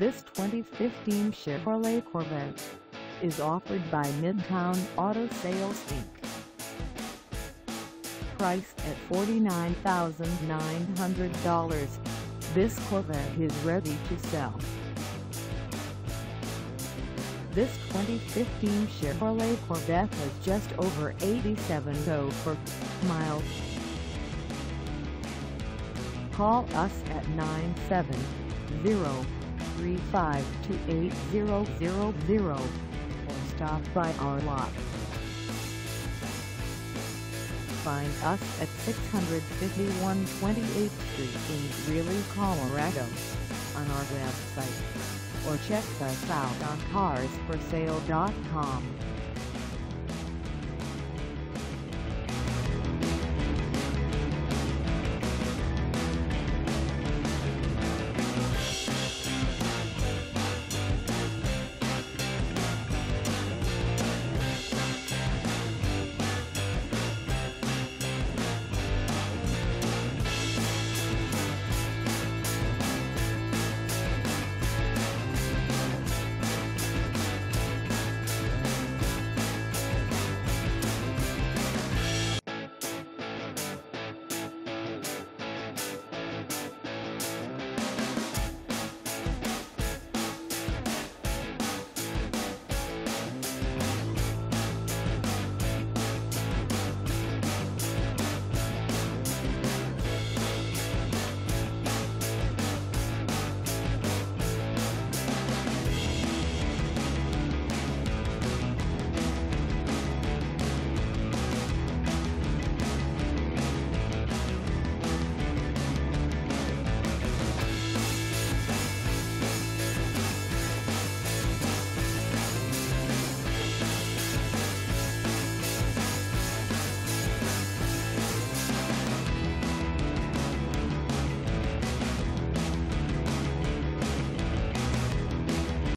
This 2015 Chevrolet Corvette is offered by Midtown Auto Sales Inc. Priced at $49,900, this Corvette is ready to sell. This 2015 Chevrolet Corvette has just over 87,000 miles. Call us at 970-352-8000 or stop by our lot. Find us at 651 28th Street in Greeley, Colorado, on our website, or check us out on carsforsale.com.